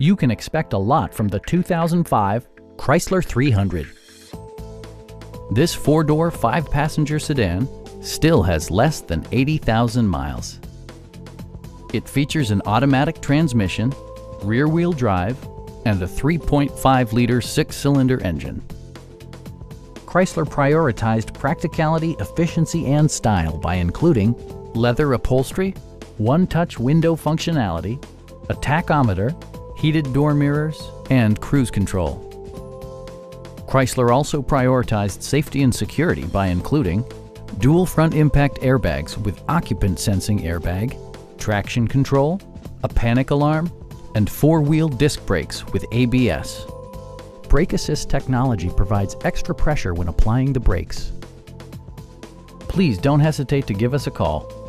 You can expect a lot from the 2005 Chrysler 300. This four-door, five-passenger sedan still has less than 80,000 miles. It features an automatic transmission, rear-wheel drive, and a 3.5-liter six-cylinder engine. Chrysler prioritized practicality, efficiency, and style by including leather upholstery, one-touch window functionality, a tachometer, heated door mirrors, and cruise control. Chrysler also prioritized safety and security by including dual front impact airbags with occupant sensing airbag, traction control, a panic alarm, and four-wheel disc brakes with ABS. Brake assist technology provides extra pressure when applying the brakes. Please don't hesitate to give us a call.